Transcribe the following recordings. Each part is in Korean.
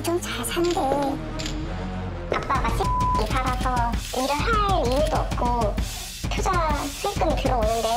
엄청 잘 산대. 아빠가 CX 살아서 일을 할 이유도 없고 투자 수익금이 들어오는데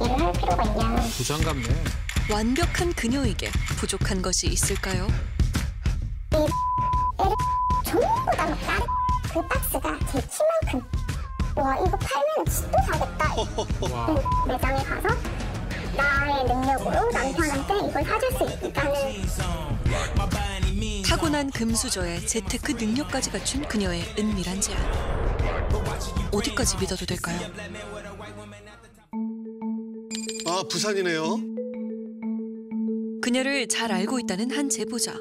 일을 할 필요가 있냐. 부장감네. 완벽한 그녀에게 부족한 것이 있을까요? 이 LX 전부 다 막 다른 그 박스가 제 키만큼. 와, 이거 팔면 집도 사겠다. 매장에 가서 나의 능력으로 남편한테 이걸 사줄 수 있다는. 타고난 금수저에 재테크 능력까지 갖춘 그녀의 은밀한 제안. 어디까지 믿어도 될까요? 아, 부산이네요. 그녀를 잘 알고 있다는 한 제보자.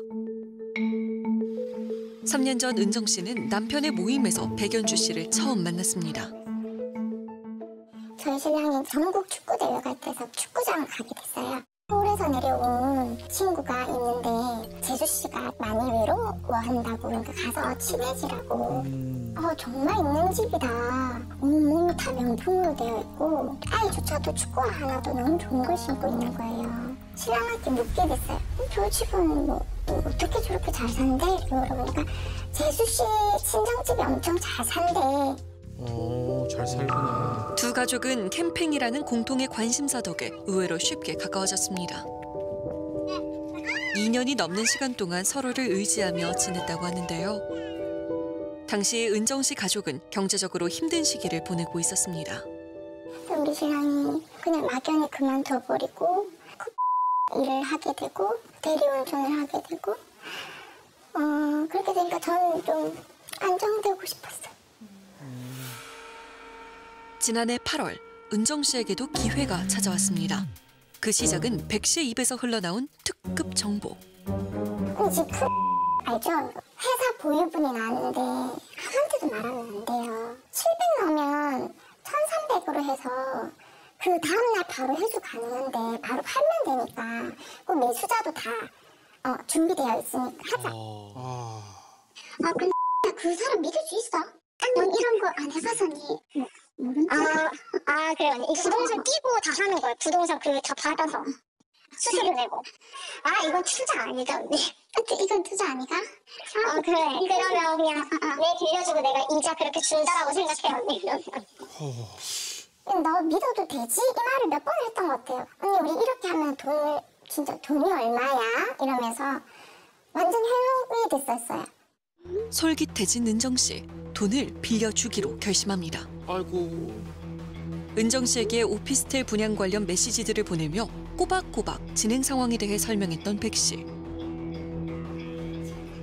3년 전 은정 씨는 남편의 모임에서 백연주 씨를 처음 만났습니다. 저희 신랑이 전국 축구대회 갈 때서 축구장 가게 됐어요. 서울에서 내려온 친구가 있는데 재주 씨가 많이 외로워한다고, 그러니까 가서 친해지라고. 정말 있는 집이다. 온몸이 다 명품으로 되어 있고 아이조차도 축구화 하나도 너무 좋은 걸 신고 있는 거예요. 신랑한테 묻게 됐어요. 저 집은 뭐 어떻게 저렇게 잘 산대? 물어보니까 재수 씨 친정집이 엄청 잘 산대. 오, 잘 살구나. 두 가족은 캠핑이라는 공통의 관심사 덕에 의외로 쉽게 가까워졌습니다. 2년이 넘는 시간 동안 서로를 의지하며 지냈다고 하는데요. 당시 은정 씨 가족은 경제적으로 힘든 시기를 보내고 있었습니다. 우리 신랑이 그냥 막연히 그만둬버리고 일을 하게 되고 대리운전을 하게 되고 그렇게 되니까 저는 좀 안정되고 싶었어요. 지난해 8월 은정 씨에게도 기회가 찾아왔습니다. 그 시작은 백 씨의 입에서 흘러나온 특급 정보. 혹시 그 알죠? 회사 보유분이 나는데 한한테도 말하면 안 돼요. 700 넣으면 1,300으로 해서 그 다음날 바로 회수 가능한데 바로 팔면 되니까 그 매수자도 다 준비되어 있으니까 하자. 근데 그 사람 믿을 수 있어? 넌 이런 거 안 해봐서니 모른다. 그래 언니. 부동산 띄고 다 하는 거야. 부동산 그 다 받아서 수수료 내고. 이건 투자 아니다 언니. 이건 투자 아니다? 그래. 그러면 그냥 내 빌려주고 내가 이자 그렇게 준다라고 생각해 언니. 그러면. 너 믿어도 되지? 이 말을 몇 번 했던 것 같아요. 언니 우리 이렇게 하면 돈이 얼마야? 이러면서 완전 행운이 됐었어요. 솔깃해진 은정 씨. 돈을 빌려주기로 결심합니다. 아이고. 은정 씨에게 오피스텔 분양 관련 메시지들을 보내며 꼬박꼬박 진행 상황에 대해 설명했던 백 씨.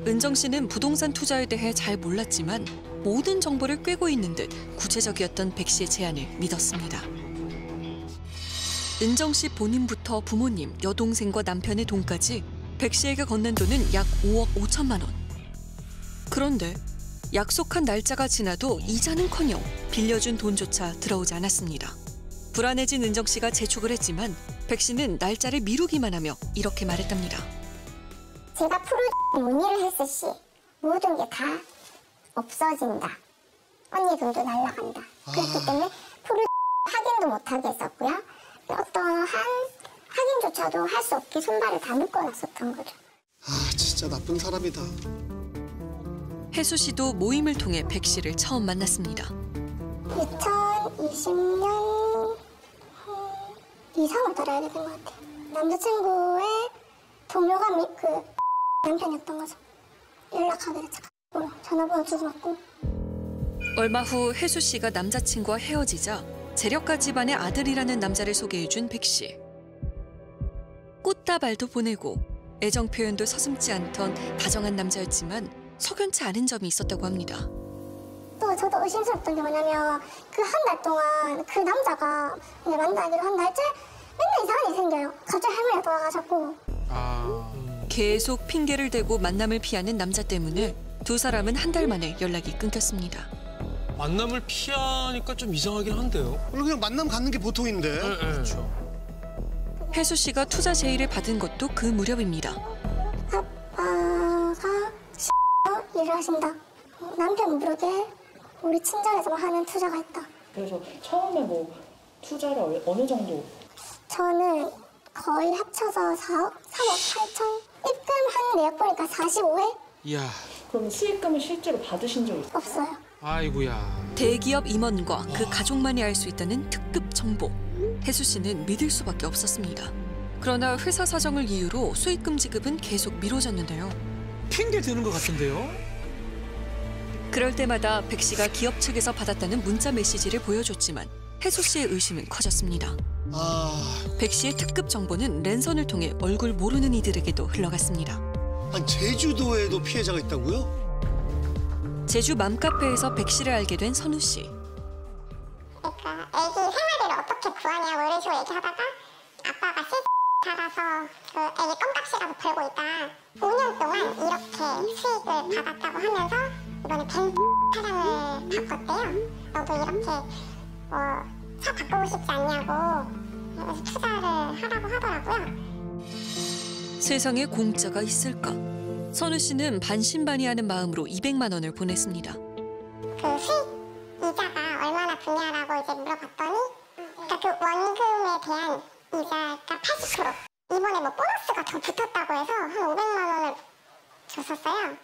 은정 씨는 부동산 투자에 대해 잘 몰랐지만 모든 정보를 꿰고 있는 듯 구체적이었던 백 씨의 제안을 믿었습니다. 은정 씨 본인부터 부모님, 여동생과 남편의 돈까지 백 씨에게 건넨 돈은 약 5억 5천만 원. 그런데 약속한 날짜가 지나도 이자는커녕 빌려준 돈조차 들어오지 않았습니다. 불안해진 은정 씨가 재촉을 했지만 백 씨는 날짜를 미루기만 하며 이렇게 말했답니다. 제가 프로젝트 문의를 했을 시 모든 게 다 없어진다. 언니 돈도 날라간다. 그렇기 때문에 프로젝트 확인도 못하게 했었고요. 어떠한 확인조차도 할 수 없게 손발을 다 묶어놨었던 거죠. 진짜 나쁜 사람이다. 혜수 씨도 모임을 통해 백 씨를 처음 만났습니다. 2020년 이상을 따라야 되는 것 같아요. 남자친구의 동료가 그 남편이었던 거죠. 연락하게 됐죠. 전화번호 주고받고. 얼마 후 혜수 씨가 남자친구와 헤어지자 재력가 집안의 아들이라는 남자를 소개해준 백 씨. 꽃다발도 보내고 애정 표현도 서슴지 않던 다정한 남자였지만 석연치 않은 점이 있었다고 합니다. 또 저도 의심스럽던 게 뭐냐면 그 한 달 동안 그 남자가 만나기로 한 날째 맨날 이상한 일이 생겨요. 갑자기 할머니가 돌아가셨고. 계속 핑계를 대고 만남을 피하는 남자 때문에 두 사람은 한 달 만에 연락이 끊겼습니다. 만남을 피하니까 좀 이상하긴 한데요. 그냥 만남 갖는 게 보통인데. 네, 그렇죠. 혜수 씨가 투자 제의를 받은 것도 그 무렵입니다. 아빠가 일을 하신다. 남편 모르게 우리 친정에서 하는 투자가 있다. 그래서 처음에 뭐 투자를 어느 정도? 저는 거의 합쳐서 4억 8천? 입금한 내역 보니까 45회? 이야. 그럼 수익금을 실제로 받으신 적 있어요? 없어요. 아이고야. 대기업 임원과 그 가족만이 알 수 있다는 특급 정보. 혜수 씨는 믿을 수밖에 없었습니다. 그러나 회사 사정을 이유로 수익금 지급은 계속 미뤄졌는데요. 핑계 드는 것 같은데요? 그럴 때마다 백 씨가 기업 측에서 받았다는 문자 메시지를 보여줬지만 혜수 씨의 의심은 커졌습니다. 백 씨의 특급 정보는 랜선을 통해 얼굴 모르는 이들에게도 흘러갔습니다. 아니, 제주도에도 피해자가 있다고요? 제주 맘카페에서 백 씨를 알게 된 선우 씨. 그러니까 애기 생활비를 어떻게 구하냐고 이런 식으로 얘기하다가 아빠가 CX 살아서 그 애기 껌값이 가서 벌고 있다. 5년 동안 이렇게 수익을 받았다고 하면서 이번에 벤 차량을 바꿨대요. 너도 이렇게 차 바꾸고 싶지 않냐고 그래서 투자를 하라고 하더라고요. 세상에 공짜가 있을까? 선우 씨는 반신반의하는 마음으로 200만 원을 보냈습니다. 그 수익 이자가 얼마나 붙냐라고 이제 물어봤더니 그러니까 그 원금에 대한 이자가 80%. 이번에 뭐 보너스가 더 붙었다고 해서 한 500만 원을 줬었어요.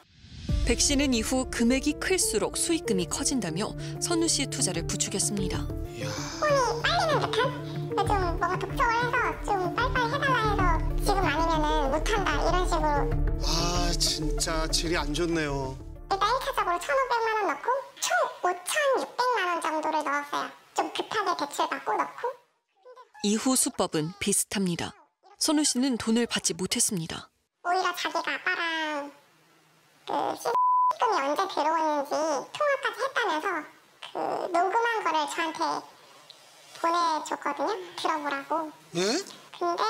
백 씨는 이후 금액이 클수록 수익금이 커진다며 선우 씨의 투자를 부추겼습니다. 혼이 빨리는 듯한? 좀 뭐가 독촉을 해서 좀 빨리빨리 해달라 해서 지금 아니면은 못한다 이런 식으로. 아 진짜 질이 안 좋네요. 일단 1차적으로 1,500만 원 넣고 총 5,600만 원 정도를 넣었어요. 좀 급하게 대출 받고 넣고. 이후 수법은 비슷합니다. 선우 씨는 돈을 받지 못했습니다. 오히려 자기가 아빠랑 그 C금이 언제 들어오는지 통화까지 했다면서 그 녹음한 거를 저한테 보내줬거든요. 들어보라고. 예? 근데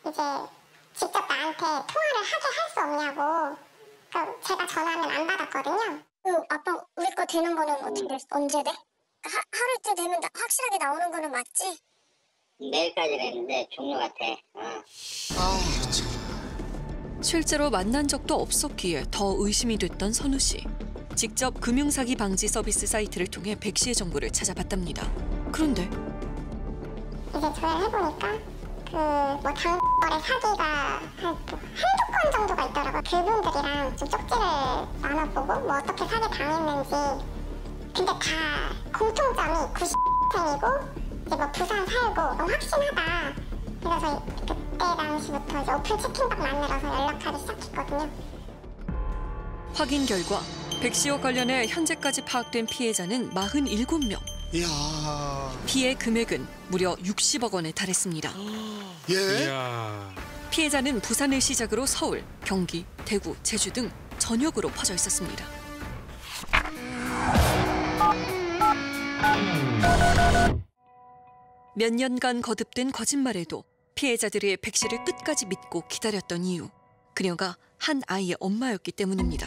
이제 직접 나한테 통화를 하게 할 수 없냐고. 그럼 제가 전화하면 안 받았거든요. 아빠 우리 거 되는 거는 어떻게 됐어? 언제 돼? 하루째 되면 확실하게 나오는 거는 맞지? 내일까지 되는데 종료 같아. 실제로 만난 적도 없었기에 더 의심이 됐던 선우 씨. 직접 금융사기 방지 서비스 사이트를 통해 백 씨의 정보를 찾아봤답니다. 그런데 이제 조회를 해보니까 그뭐 당거래 사기가 한두 건 정도가 있더라고요. 그분들이랑 좀 쪽지를 나눠보고 뭐 어떻게 사기 당했는지. 근데 다 공통점이 90년생이고 이제 뭐 부산 살고 너무 확신하다. 그래서 그때 당시부터 이제 오픈 채팅방 만들어서 연락하기 시작했거든요. 확인 결과 백 씨와 관련해 현재까지 파악된 피해자는 47명. 이야. 피해 금액은 무려 60억 원에 달했습니다. 예? 이야. 피해자는 부산을 시작으로 서울, 경기, 대구, 제주 등 전역으로 퍼져 있었습니다. 몇 년간 거듭된 거짓말에도 피해자들이 백 씨를 끝까지 믿고 기다렸던 이유. 그녀가 한 아이의 엄마였기 때문입니다.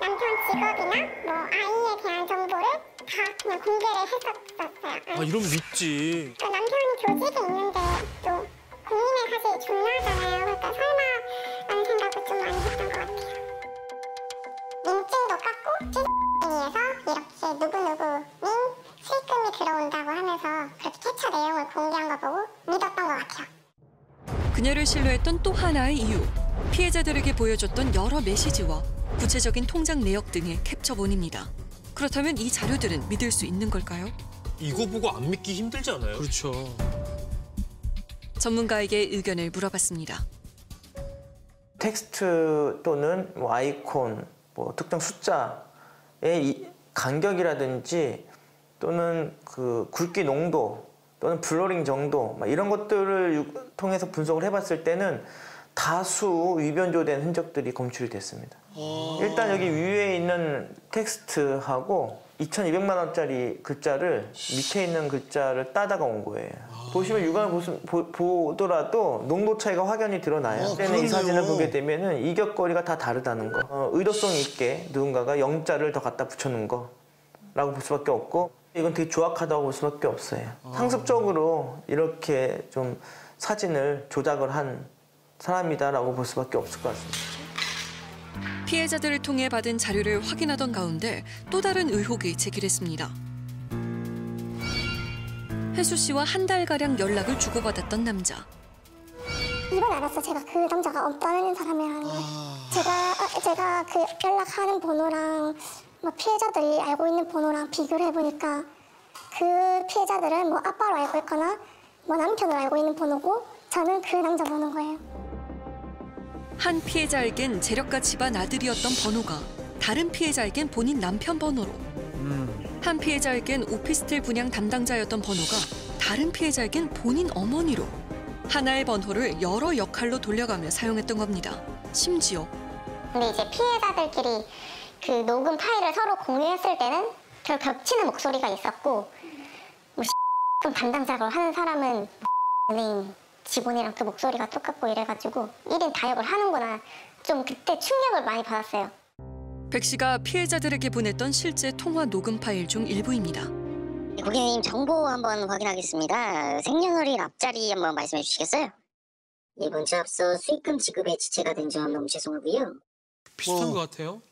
남편 직업이나 뭐 아이에 대한 정보를 다 그냥 공개를 했었어요. 아, 이러면 믿지. 그러니까 남편이 교직이 있는데 또 국민의 사실 중요하잖아요. 그러니까 설마라는 생각을 좀 많이 했던 것 같아요. 민증도 깎고 CX에서 이렇게 누구누구는 수익금이 들어온다고 하면서 그렇게 캡처 내용을 공개한 거 보고 믿었던 것 같아요. 그녀를 신뢰했던 또 하나의 이유. 피해자들에게 보여줬던 여러 메시지와 구체적인 통장 내역 등의 캡처본입니다. 그렇다면 이 자료들은 믿을 수 있는 걸까요? 이거 보고 안 믿기 힘들지 않아요? 그렇죠. 전문가에게 의견을 물어봤습니다. 텍스트 또는 뭐 아이콘, 뭐 특정 숫자의 간격이라든지 또는 그 굵기 농도 또는 블러링 정도 이런 것들을 통해서 분석을 해봤을 때는 다수 위변조된 흔적들이 검출됐습니다. 일단 여기 위에 있는 텍스트하고 2,200만 원짜리 글자를 밑에 있는 글자를 따다가 온 거예요. 보시면 육안을 보더라도 농도 차이가 확연히 드러나요. 그때는 이 사진을 보게 되면 이격거리가 다 다르다는 거. 의도성 있게 누군가가 영자를 더 갖다 붙여놓은 거라고 볼 수밖에 없고 이건 되게 조악하다고 볼 수밖에 없어요. 상습적으로 이렇게 좀 사진을 조작을 한 사람이다라고 볼 수밖에 없을 것 같습니다. 피해자들을 통해 받은 자료를 확인하던 가운데 또 다른 의혹이 제기됐습니다. 혜수 씨와 한 달가량 연락을 주고받았던 남자. 이건 알았어. 제가 그 남자가 없다는 사람이라는 걸. 제가 그 연락하는 번호랑 뭐 피해자들이 알고 있는 번호랑 비교를 해보니까 그 피해자들은 뭐 아빠로 알고 있거나 뭐 남편으로 알고 있는 번호고 저는 그 남자 번호인 거예요. 한 피해자에겐 재력가 집안 아들이었던 번호가 다른 피해자에겐 본인 남편 번호로 한 피해자에겐 오피스텔 분양 담당자였던 번호가 다른 피해자에겐 본인 어머니로 하나의 번호를 여러 역할로 돌려가며 사용했던 겁니다. 심지어 근데 이제 피해자들끼리 그 녹음 파일을 서로 공유했을 때는 결 겹치는 목소리가 있었고 뭐 X금 담당자로 하는 사람은 은행 직원이랑 그 목소리가 똑같고 이래가지고 1인 다역을 하는구나 좀 그때 충격을 많이 받았어요. 백 씨가 피해자들에게 보냈던 실제 통화 녹음 파일 중 일부입니다. 고객님 정보 한번 확인하겠습니다. 생년월일 앞자리 한번 말씀해 주시겠어요? 예, 먼저 앞서 수익금 지급에 지체가 된 점 너무 죄송하고요. 비슷한 것 같아요.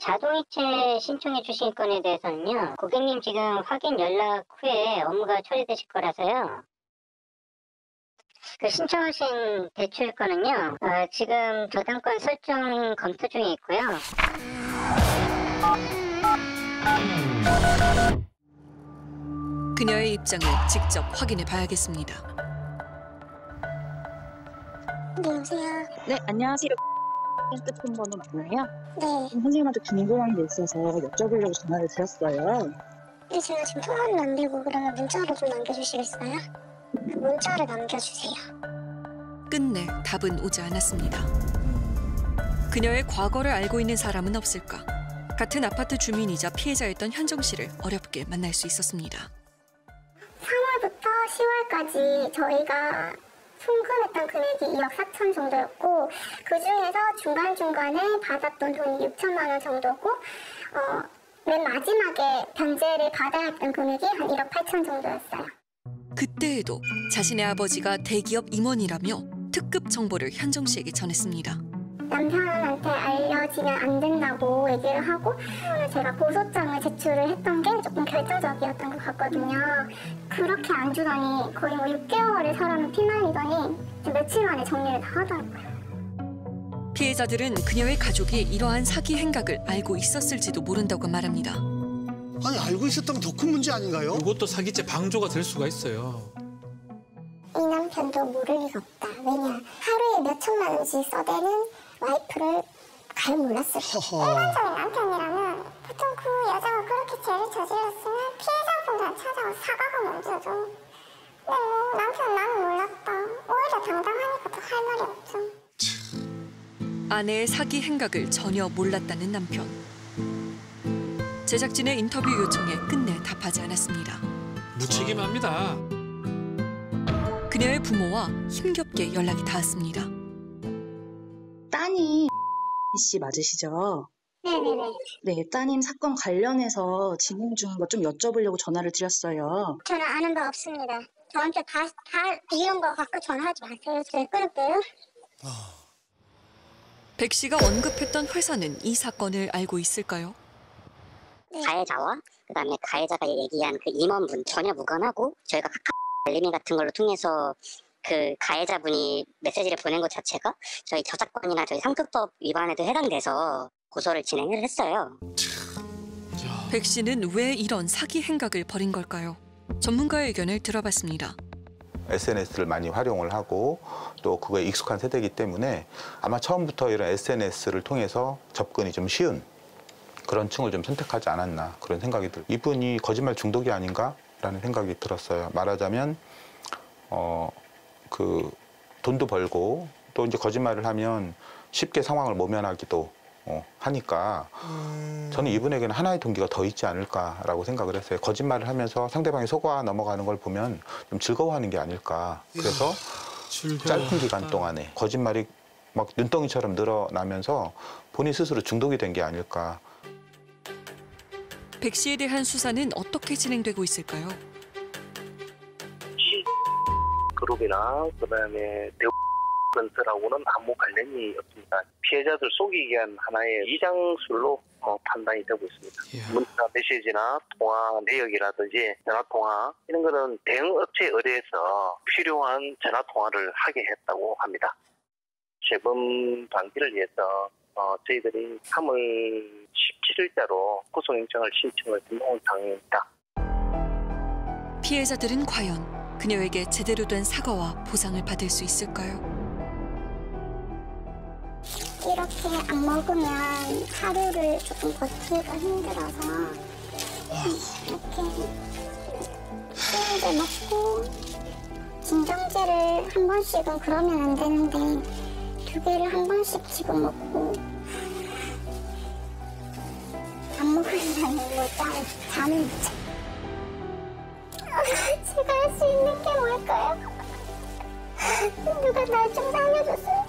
자동이체 신청해 주신 건에 대해서는요. 고객님 지금 확인 연락 후에 업무가 처리되실 거라서요. 그 신청하신 대출 건은요. 지금 저당권 설정 검토 중에 있고요. 그녀의 입장을 직접 확인해 봐야겠습니다. 네, 여보세요. 네, 안녕하세요. 핸드폰 번호 맞나요? 네. 선생님한테 궁금한 게 있어서 여쭤보려고 전화를 드렸어요. 근데 제가 지금 통화는 안 되고 그러면 문자로 좀 남겨주시겠어요? 문자를 남겨주세요. 끝내 답은 오지 않았습니다. 그녀의 과거를 알고 있는 사람은 없을까? 같은 아파트 주민이자 피해자였던 현정 씨를 어렵게 만날 수 있었습니다. 3월부터 10월까지 저희가 송금했던 금액이 2억 4천 정도였고 그중에서 중간중간에 받았던 돈이 6천만 원 정도고 맨 마지막에 변제를 받아야 했던 금액이 한 1억 8천 정도였어요. 그때에도 자신의 아버지가 대기업 임원이라며 특급 정보를 현정 씨에게 전했습니다. 남편한테 알려지면 안 된다고 얘기를 하고 제가 고소장을 제출을 했던 게 조금 결정적이었던 것 같거든요. 그렇게 안 주다니 거의 뭐 6개월을 사람을 피난이더니 며칠 만에 정리를 다 하더라고요. 피해자들은 그녀의 가족이 이러한 사기 행각을 알고 있었을지도 모른다고 말합니다. 아니 알고 있었다면 더 큰 문제 아닌가요? 이것도 사기죄 방조가 될 수가 있어요. 이 남편도 모를 리가 없다. 왜냐 하루에 몇 천만 원씩 써대는 와이프를 잘 몰랐을 거예요. 일반적인 남편이라면 보통 그 여자가 그렇게 죄를 저질렀으면 피해자분들한테 찾아와 사과가 먼저죠. 근데 뭐 남편 나는 몰랐다. 오히려 당당하니까 더 할 말이 없죠. 아내의 사기 행각을 전혀 몰랐다는 남편. 제작진의 인터뷰 요청에 끝내 답하지 않았습니다. 무책임합니다. 그녀의 부모와 힘겹게 연락이 닿았습니다. 따님 씨 맞으시죠? 네네네. 네, 따님 사건 관련해서 진행 중인 것 좀 여쭤보려고 전화를 드렸어요. 저는 아는 거 없습니다. 저한테 다 이런 거 갖고 전화하지 마세요. 제가 끊을게요. 백 씨가 언급했던 회사는 이 사건을 알고 있을까요? 네. 가해자와 그다음에 가해자가 얘기한 그 임원분 전혀 무관하고 저희가 알림이 같은 걸로 통해서 그 가해자분이 메시지를 보낸 것 자체가 저희 저작권이나 저희 상급법 위반에도 해당돼서 고소를 진행을 했어요. 백 씨는 왜 이런 사기 행각을 벌인 걸까요? 전문가의 의견을 들어봤습니다. SNS를 많이 활용을 하고 또 그거에 익숙한 세대이기 때문에 아마 처음부터 이런 SNS를 통해서 접근이 좀 쉬운 그런 층을 좀 선택하지 않았나 그런 생각이 들어요. 이분이 거짓말 중독이 아닌가라는 생각이 들었어요. 말하자면 그 돈도 벌고 또 이제 거짓말을 하면 쉽게 상황을 모면하기도 하니까 저는 이분에게는 하나의 동기가 더 있지 않을까라고 생각을 했어요. 거짓말을 하면서 상대방이 속아 넘어가는 걸 보면 좀 즐거워하는 게 아닐까. 그래서 짧은 기간 동안에 거짓말이 막 눈덩이처럼 늘어나면서 본인 스스로 중독이 된 게 아닐까. 백 씨에 대한 수사는 어떻게 진행되고 있을까요? 그룹이나 그다음에 대우 건설하고는 아무 관련이 없습니다. 피해자들 속이기 위한 하나의 위장술로 판단이 되고 있습니다. 문자 메시지나 통화 내역이라든지 전화통화 이런 거는 대응업체에 의뢰해서 필요한 전화통화를 하게 했다고 합니다. 재범 방지를 위해서 저희들이 3월 17일자로 구속영장을 신청을 당했다. 피해자들은 과연 그녀에게 제대로 된 사과와 보상을 받을 수 있을까요? 이렇게 안 먹으면 하루를 조금 버티기가 힘들어서 이렇게 수영제 먹고 진정제를 한 번씩은 그러면 안 되는데 2개를 한 번씩 지금 먹고 안 먹으면 잠을 못 자. 제가 할 수 있는 게 뭘까요? 누가 날 좀 살려줬으면